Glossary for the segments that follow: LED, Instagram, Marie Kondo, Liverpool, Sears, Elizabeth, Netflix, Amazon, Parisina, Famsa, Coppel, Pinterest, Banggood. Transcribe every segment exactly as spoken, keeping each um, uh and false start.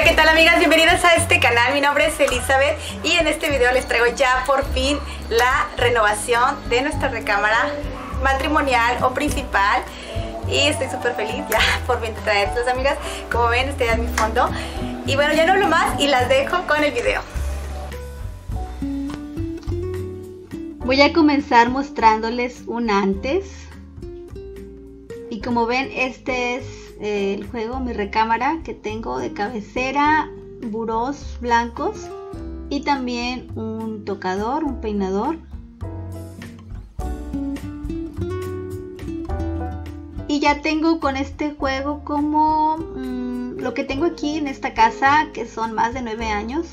Hola, ¿qué tal, amigas? Bienvenidas a este canal. Mi nombre es Elizabeth y en este video les traigo ya por fin la renovación de nuestra recámara matrimonial o principal. Y estoy súper feliz ya por fin de traerlos, amigas. Como ven, este ya es mi fondo. Y bueno, ya no hablo más y las dejo con el video. Voy a comenzar mostrándoles un antes. Y como ven, este es el juego, mi recámara que tengo de cabecera, burós blancos y también un tocador, un peinador. Y ya tengo con este juego como mmm, lo que tengo aquí en esta casa, que son más de nueve años.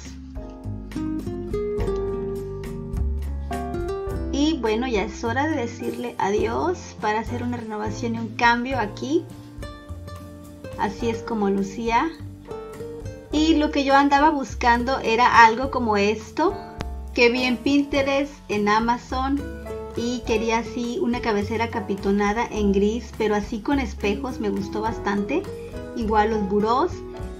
Y bueno, ya es hora de decirle adiós para hacer una renovación y un cambio aquí. Así es como lucía. Y lo que yo andaba buscando era algo como esto, que vi en Pinterest, en Amazon. Y quería así una cabecera capitonada en gris, pero así con espejos, me gustó bastante. Igual los burós.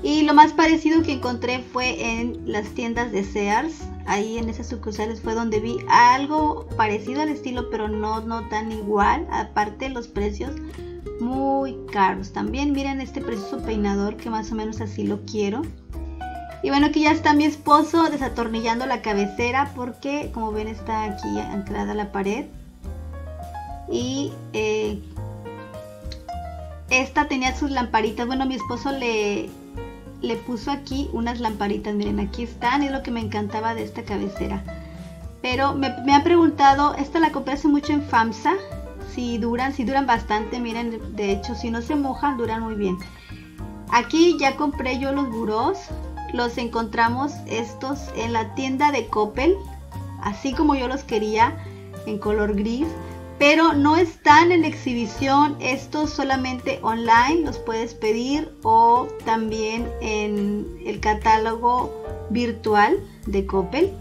Y lo más parecido que encontré fue en las tiendas de Sears. Ahí en esas sucursales fue donde vi algo parecido al estilo, pero no, no tan igual. Aparte los precios muy caros también. Miren este precioso peinador que más o menos así lo quiero. Y bueno, aquí ya está mi esposo desatornillando la cabecera porque como ven está aquí anclada a la pared. Y eh, esta tenía sus lamparitas. Bueno, mi esposo le... le puso aquí unas lamparitas, miren, aquí están, es lo que me encantaba de esta cabecera. Pero me, me han preguntado, esta la compré hace mucho en Famsa, si duran, si duran bastante, miren, de hecho si no se mojan duran muy bien. Aquí ya compré yo los burós, los encontramos estos en la tienda de Coppel, así como yo los quería, en color gris. Pero no están en exhibición, estos solamente online los puedes pedir o también en el catálogo virtual de Coppel.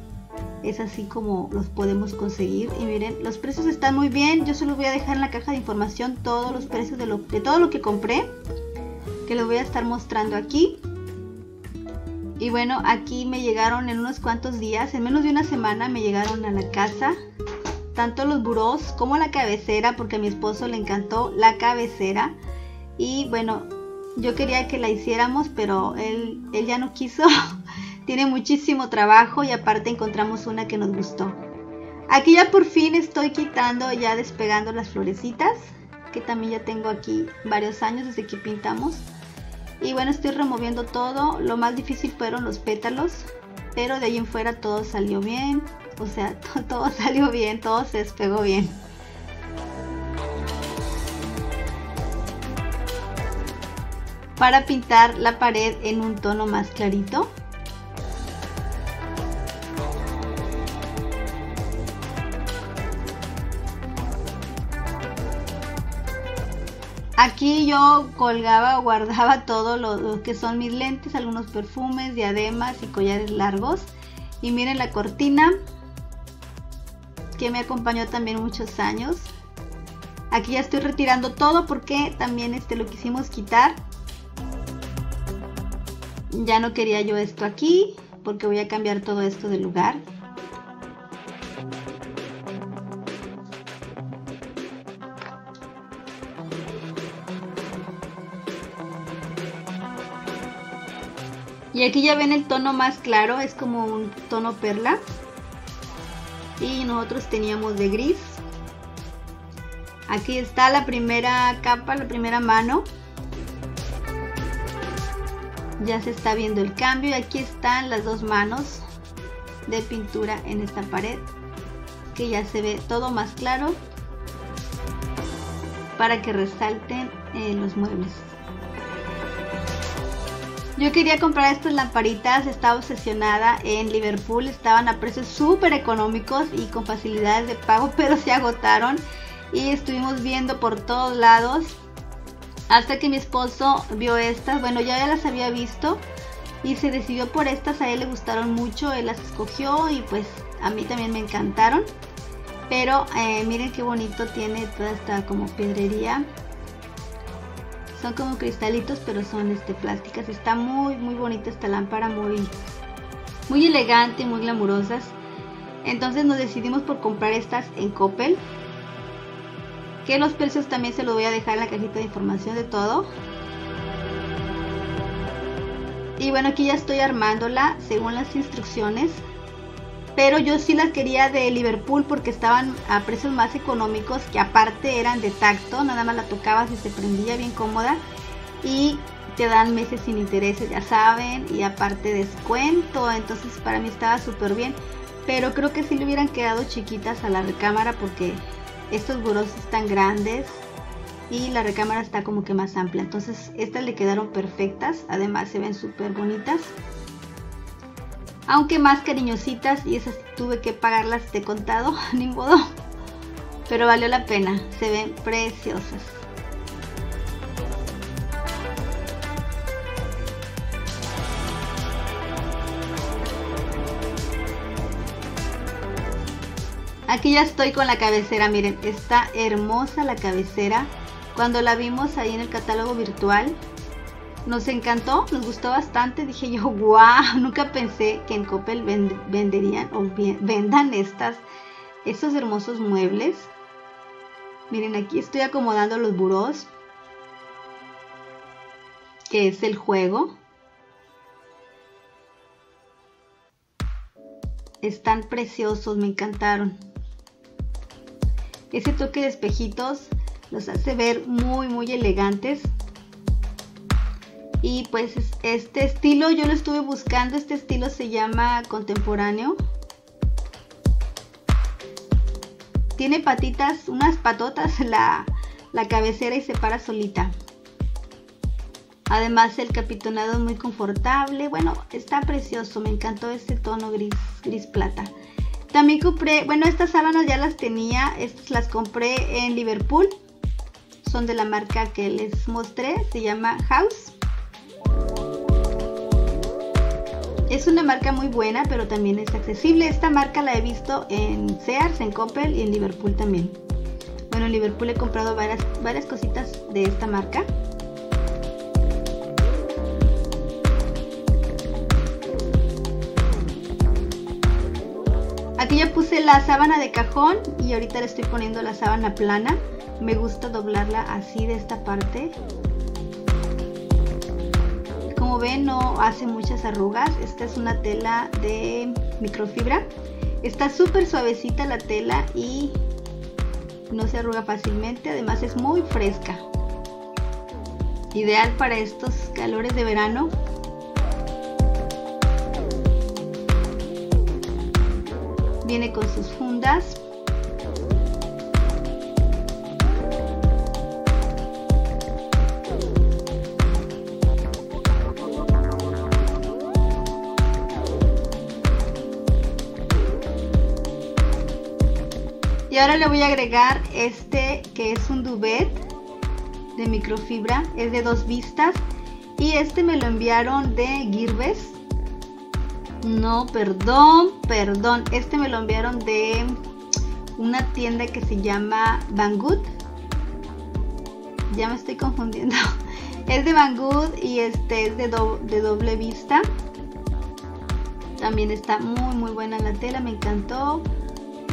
Es así como los podemos conseguir y miren, los precios están muy bien. Yo solo voy a dejar en la caja de información todos los precios de, lo, de todo lo que compré, que lo voy a estar mostrando aquí. Y bueno, aquí me llegaron en unos cuantos días, en menos de una semana me llegaron a la casa. Tanto los burós como la cabecera, porque a mi esposo le encantó la cabecera. Y bueno, yo quería que la hiciéramos, pero él, él ya no quiso. Tiene muchísimo trabajo y aparte encontramos una que nos gustó. Aquí ya por fin estoy quitando, ya despegando las florecitas, que también ya tengo aquí varios años desde que pintamos. Y bueno, estoy removiendo todo. Lo más difícil fueron los pétalos, pero de ahí en fuera todo salió bien. O sea, todo salió bien, todo se despegó bien. Para pintar la pared en un tono más clarito. Aquí yo colgaba o guardaba todo lo, lo que son mis lentes, algunos perfumes, diademas y collares largos. Y miren la cortina, que me acompañó también muchos años. Aquí ya estoy retirando todo porque también este lo quisimos quitar. Ya no quería yo esto aquí porque voy a cambiar todo esto de lugar. Y aquí ya ven el tono más claro, es como un tono perla. Y nosotros teníamos de gris. Aquí está la primera capa, la primera mano. Ya se está viendo el cambio y aquí están las dos manos de pintura en esta pared, que ya se ve todo más claro para que resalten eh, los muebles. Yo quería comprar estas lamparitas, estaba obsesionada en Liverpool, estaban a precios súper económicos y con facilidades de pago, pero se agotaron y estuvimos viendo por todos lados hasta que mi esposo vio estas. Bueno, ya, ya las había visto y se decidió por estas, a él le gustaron mucho, él las escogió y pues a mí también me encantaron. Pero eh, miren qué bonito tiene toda esta como piedrería. son como cristalitos, pero son este plásticas. Está muy muy bonita esta lámpara, muy muy elegante, muy glamurosas. Entonces nos decidimos por comprar estas en Coppel, que los precios también se los voy a dejar en la cajita de información de todo. Y bueno, aquí ya estoy armándola según las instrucciones, pero yo sí las quería de Liverpool porque estaban a precios más económicos, que aparte eran de tacto, nada más la tocabas y se prendía bien cómoda, y te dan meses sin intereses, ya saben, y aparte descuento. Entonces para mí estaba súper bien, pero creo que sí le hubieran quedado chiquitas a la recámara, porque estos burós están grandes y la recámara está como que más amplia. Entonces estas le quedaron perfectas, además se ven súper bonitas, aunque más cariñositas, y esas tuve que pagarlas de contado, ni modo, pero valió la pena, se ven preciosas. Aquí ya estoy con la cabecera, miren, está hermosa la cabecera. Cuando la vimos ahí en el catálogo virtual, nos encantó, nos gustó bastante. Dije yo, wow, nunca pensé que en Coppel vend venderían o vendan estas, estos hermosos muebles. Miren, aquí estoy acomodando los burós, que es el juego. Están preciosos, me encantaron. Ese toque de espejitos los hace ver muy muy elegantes. Y pues este estilo yo lo estuve buscando, este estilo se llama contemporáneo. Tiene patitas, unas patotas la, la cabecera, y se para solita. Además el capitonado es muy confortable, bueno, está precioso, me encantó este tono gris, gris plata. También compré, bueno, estas sábanas ya las tenía, estas las compré en Liverpool. Son de la marca que les mostré, se llama House. Es una marca muy buena, pero también es accesible. Esta marca la he visto en Sears, en Coppel y en Liverpool también. Bueno, en Liverpool he comprado varias, varias cositas de esta marca. Aquí ya puse la sábana de cajón y ahorita le estoy poniendo la sábana plana. Me gusta doblarla así de esta parte. Como ven, no hace muchas arrugas. Esta es una tela de microfibra. Está súper suavecita la tela y no se arruga fácilmente. Además es muy fresca. Ideal para estos calores de verano. Viene con sus fundas. Y ahora le voy a agregar este, que es un duvet de microfibra, es de dos vistas, y este me lo enviaron de Girbes. No, perdón, perdón. Este me lo enviaron de una tienda que se llama Banggood. Ya me estoy confundiendo. Es de Banggood y este es de, do de doble vista. También está muy muy buena la tela, me encantó.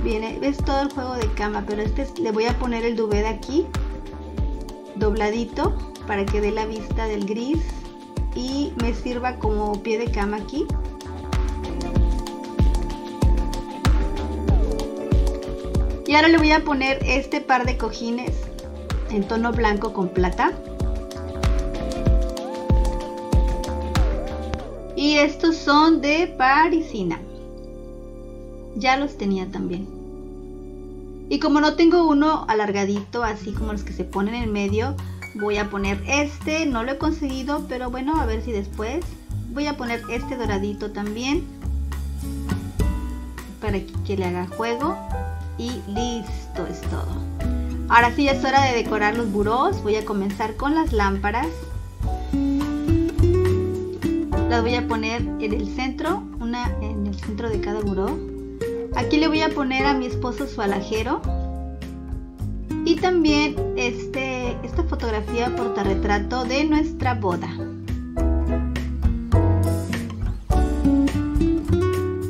Viene, ves todo el juego de cama, pero este es, le voy a poner el duvet aquí, dobladito, para que dé la vista del gris y me sirva como pie de cama aquí. Y ahora le voy a poner este par de cojines en tono blanco con plata. Y estos son de Parisina. Ya los tenía también. Y como no tengo uno alargadito, así como los que se ponen en medio, voy a poner este. No lo he conseguido, pero bueno, a ver si después. Voy a poner este doradito también, para que le haga juego. Y listo, es todo. Ahora sí ya es hora de decorar los burós. Voy a comenzar con las lámparas. Las voy a poner en el centro, una en el centro de cada buró. Aquí le voy a poner a mi esposo su alhajero. y también este, esta fotografía portarretrato de nuestra boda.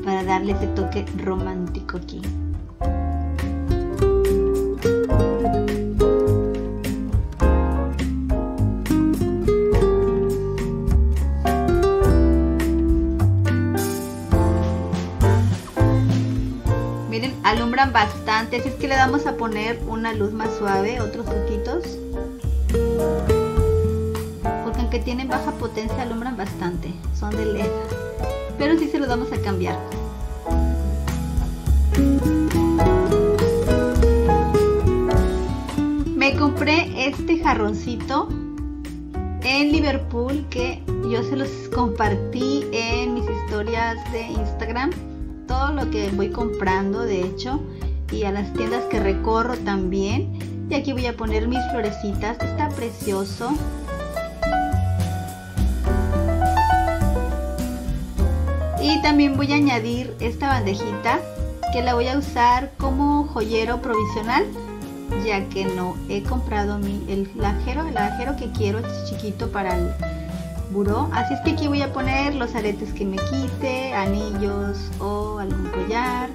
Para darle ese toque romántico aquí. Miren, alumbran bastante, así es que le vamos a poner una luz más suave, otros poquitos. Porque aunque tienen baja potencia, alumbran bastante, son de L E D. Pero sí se los vamos a cambiar. Me compré este jarroncito en Liverpool que yo se los compartí en mis historias de Instagram. Todo lo que voy comprando, de hecho, y a las tiendas que recorro también. Y aquí voy a poner mis florecitas, está precioso. Y también voy a añadir esta bandejita que la voy a usar como joyero provisional, ya que no he comprado mi, el lajero, el lajero que quiero es chiquito para el buró, así es que aquí voy a poner los aretes que me quite, anillos o algún collar.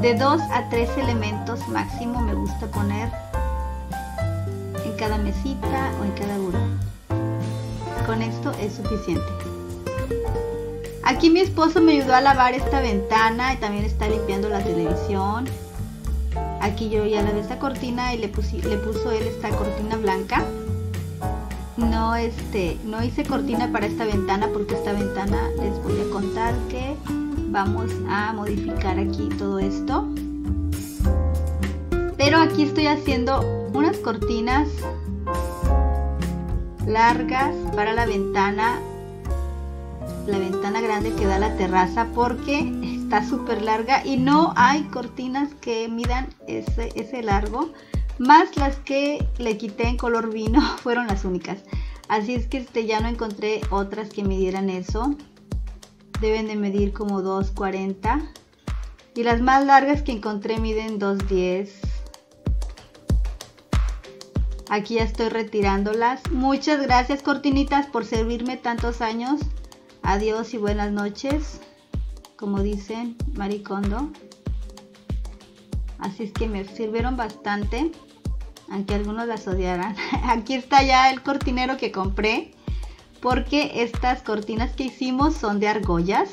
De dos a tres elementos máximo me gusta poner en cada mesita o en cada buró. Con esto es suficiente. Aquí mi esposo me ayudó a lavar esta ventana y también está limpiando la televisión. Aquí yo ya lavé esta cortina y le, puse, le puso él esta cortina blanca. No, este, no hice cortina para esta ventana porque esta ventana les voy a contar que vamos a modificar aquí todo esto. Pero aquí estoy haciendo unas cortinas largas para la ventana. La ventana grande que da a la terraza porque está súper larga y no hay cortinas que midan ese, ese largo, más las que le quité en color vino fueron las únicas, así es que este, ya no encontré otras que midieran eso. Deben de medir como dos cuarenta y las más largas que encontré miden dos diez. Aquí ya estoy retirándolas. Muchas gracias, cortinitas, por servirme tantos años. Adiós y buenas noches, como dicen Marie Kondo. Así es que me sirvieron bastante, aunque algunos las odiarán. Aquí está ya el cortinero que compré, porque estas cortinas que hicimos son de argollas.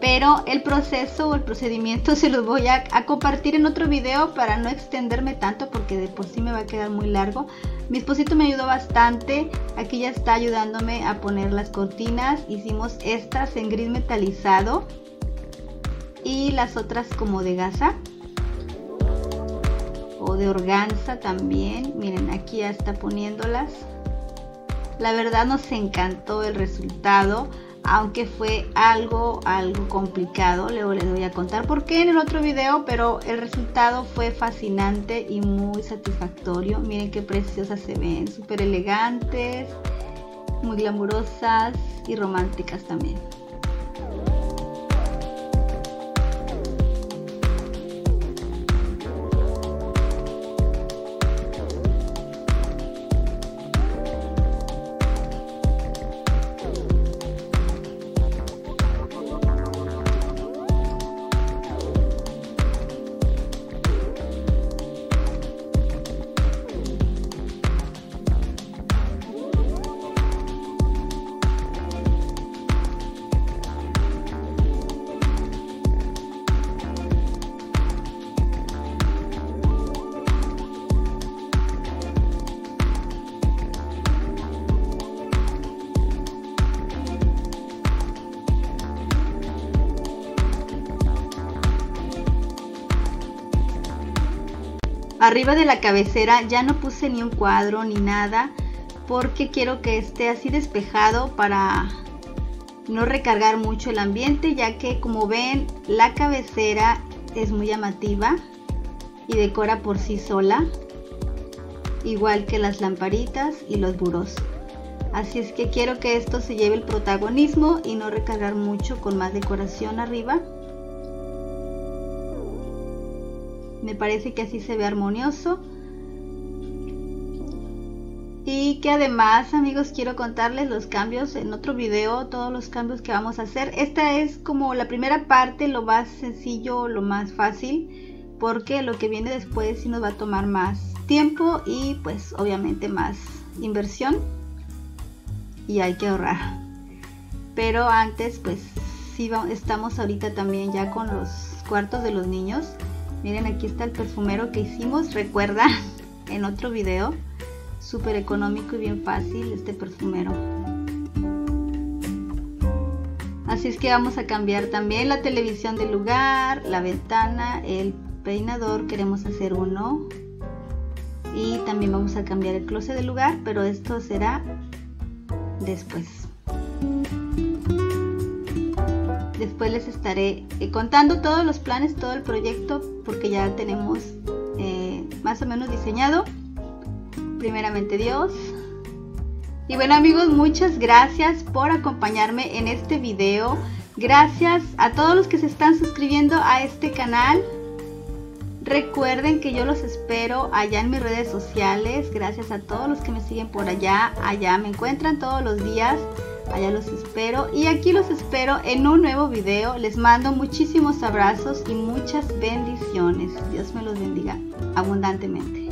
Pero el proceso o el procedimiento se los voy a, a compartir en otro video para no extenderme tanto, porque de por sí me va a quedar muy largo. Mi esposito me ayudó bastante, aquí ya está ayudándome a poner las cortinas. Hicimos estas en gris metalizado y las otras como de gasa o de organza también. Miren, aquí ya está poniéndolas. La verdad nos encantó el resultado. Aunque fue algo, algo complicado, luego les voy a contar por qué en el otro video, pero el resultado fue fascinante y muy satisfactorio. Miren qué preciosas se ven, súper elegantes, muy glamurosas y románticas también. Arriba de la cabecera ya no puse ni un cuadro ni nada porque quiero que esté así despejado para no recargar mucho el ambiente, ya que como ven la cabecera es muy llamativa y decora por sí sola, igual que las lamparitas y los burós. Así es que quiero que esto se lleve el protagonismo y no recargar mucho con más decoración arriba. Me parece que así se ve armonioso. Y que además, amigos, quiero contarles los cambios en otro video, todos los cambios que vamos a hacer. Esta es como la primera parte, lo más sencillo, lo más fácil, porque lo que viene después sí nos va a tomar más tiempo y pues obviamente más inversión y hay que ahorrar. Pero antes pues sí va, estamos ahorita también ya con los cuartos de los niños. Miren, aquí está el perfumero que hicimos, recuerda, en otro video. Súper económico y bien fácil este perfumero. Así es que vamos a cambiar también la televisión del lugar, la ventana, el peinador, queremos hacer uno. Y también vamos a cambiar el closet del lugar, pero esto será después. Después les estaré contando todos los planes, todo el proyecto, porque ya tenemos eh, más o menos diseñado. Primeramente Dios. Y bueno, amigos, muchas gracias por acompañarme en este video. Gracias a todos los que se están suscribiendo a este canal. Recuerden que yo los espero allá en mis redes sociales. Gracias a todos los que me siguen por allá. Allá me encuentran todos los días. Allá los espero. Y aquí los espero en un nuevo video. Les mando muchísimos abrazos y muchas bendiciones. Dios me los bendiga abundantemente.